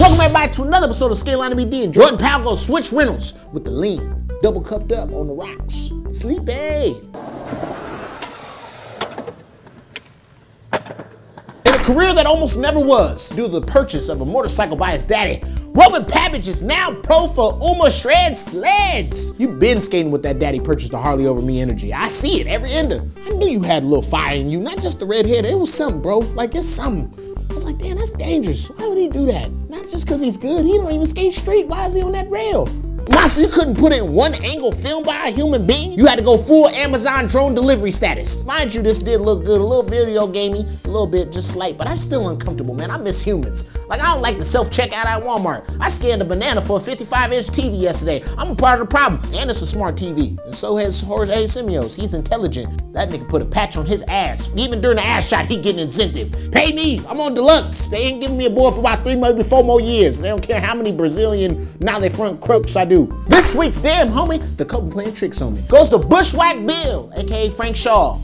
Welcome everybody to another episode of Skate Line BD, and Jordan Powell goes switch rentals with the lean, double cupped up on the rocks. Sleepy. In a career that almost never was due to the purchase of a motorcycle by his daddy, Roman Pabich is now pro for Uma Shred Sleds. You've been skating with that daddy purchased the Harley over me energy. I see it every ender. I knew you had a little fire in you, not just the red head. It was something, bro. Like, it's something. I was like, damn, that's dangerous. Why would he do that? Not just because he's good. He don't even skate street. Why is he on that rail? Monster, you couldn't put in one angle filmed by a human being. You had to go full Amazon drone delivery status. Mind you, this did look good. A little video gamey, a little bit just slight, but I'm still uncomfortable, man. I miss humans. Like, I don't like the self-checkout at Walmart. I scanned a banana for a 55-inch TV yesterday. I'm a part of the problem, and it's a smart TV. And so has Jorge Simoes. He's intelligent. That nigga put a patch on his ass. Even during the ass shot, he getting incentive. Pay me, I'm on Deluxe. They ain't giving me a board for about 3, maybe 4 more years. They don't care how many Brazilian now they front crooks I do. This week's damn homie, the Cope playing tricks on me, goes to Bushwhack Bill, aka Frank Shaw.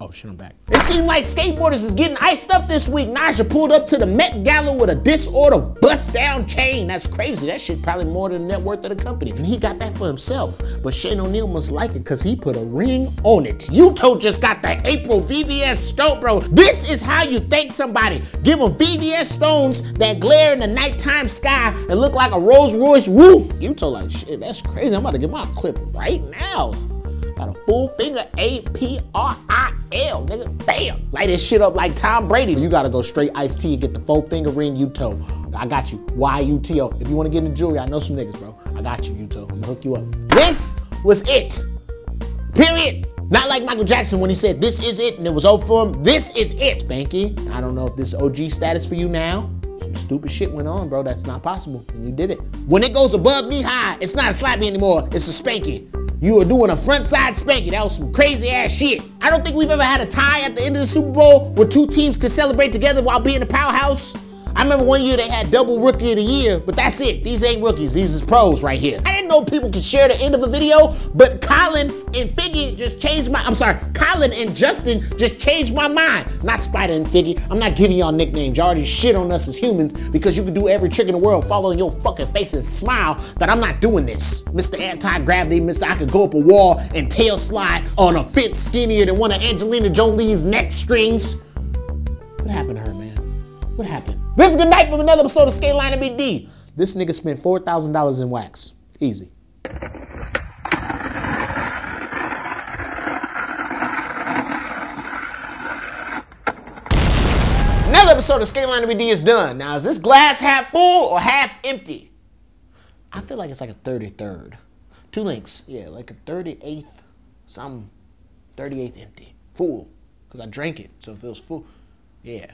Oh shit, I'm back. It seemed like skateboarders is getting iced up this week. Nyjah pulled up to the Met Gala with a disorder bust down chain. That's crazy. That shit probably more than the net worth of the company. And he got that for himself. But Shane O'Neill must like it because he put a ring on it. Yuto just got the April VVS stone, bro. This is how you thank somebody. Give them VVS stones that glare in the nighttime sky and look like a Rolls Royce roof. Yuto like, shit, that's crazy. I'm about to get my clip right now. Got a full finger APRIL, nigga, bam. Light this shit up like Tom Brady. You gotta go straight Ice T and get the full finger ring, Yuto. I got you, Y-U-T-O. If you wanna get into jewelry, I know some niggas, bro. I got you, Yuto, I'm gonna hook you up. This was it, period. Not like Michael Jackson when he said, this is it, and it was over for him. This is it, Spanky. I don't know if this is OG status for you now. Some stupid shit went on, bro, that's not possible, and you did it. When it goes above knee high, it's not a slap me anymore, it's a Spanky. You were doing a front side Spanky. That was some crazy ass shit. I don't think we've ever had a tie at the end of the Super Bowl where two teams could celebrate together while being a powerhouse. I remember one year they had double rookie of the year, but that's it. These ain't rookies, these is pros right here. I didn't know people could share the end of a video, but Collin and Figgy just changed my, I'm sorry, Collin and Justin just changed my mind. Not Spider and Figgy. I'm not giving y'all nicknames. Y'all already shit on us as humans because you can do every trick in the world, fall on your fucking face and smile, but I'm not doing this. Mr. Anti-Gravity, Mr. I could go up a wall and tail slide on a fence skinnier than one of Angelina Jolie's neck strings. What happened to her, man? What happened? This is good night from another episode of Skate Line BD. This nigga spent $4,000 in wax. Easy. Another episode of Skate Line BD is done. Now, is this glass half full or half empty? I feel like it's like a 33rd. 2 links. Yeah, like a 38th, something. 38th empty. Full. Because I drank it, so it feels full. Yeah.